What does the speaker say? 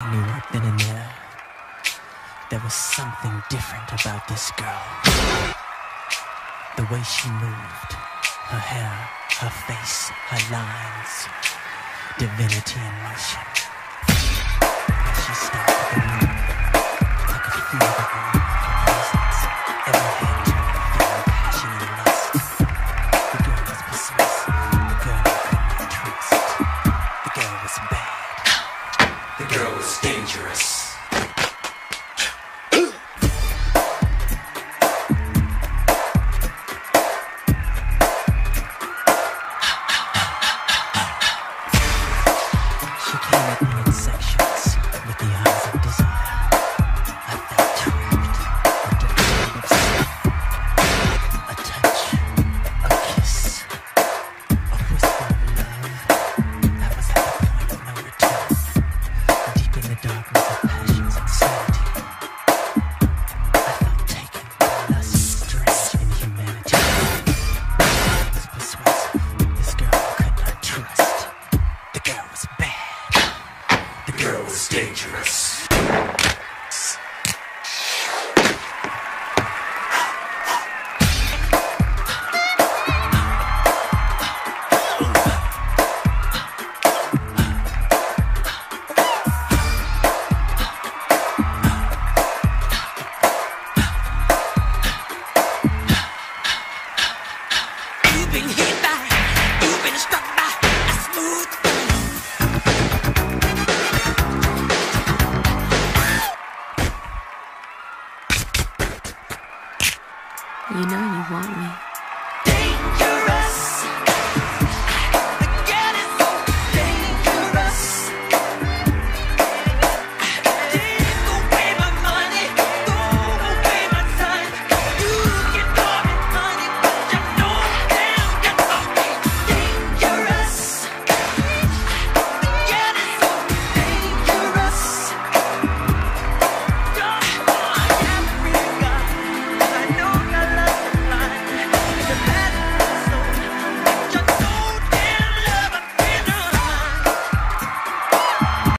I knew right then and there, there was something different about this girl. The way she moved, her hair, her face, her lines, divinity in motion. She stopped the room. I could feel the room, her presence, every hand turned to feel passion and lust. The girl was persuasive, the girl I couldn't trace. The girl was bad. The girl was dangerous. She came at me in sections with the eyes of desire. I felt trapped, a defeat of self, a touch, a kiss, a whisper of love. I was at the point of no return, deep in the darkness of passion's insanity. I felt taken by lust, strange inhumanity. It was persuasive. This girl I could not trust. The girl was bad. The girl was dangerous. You've been hit by, you've been struck by a smooth You know you want me.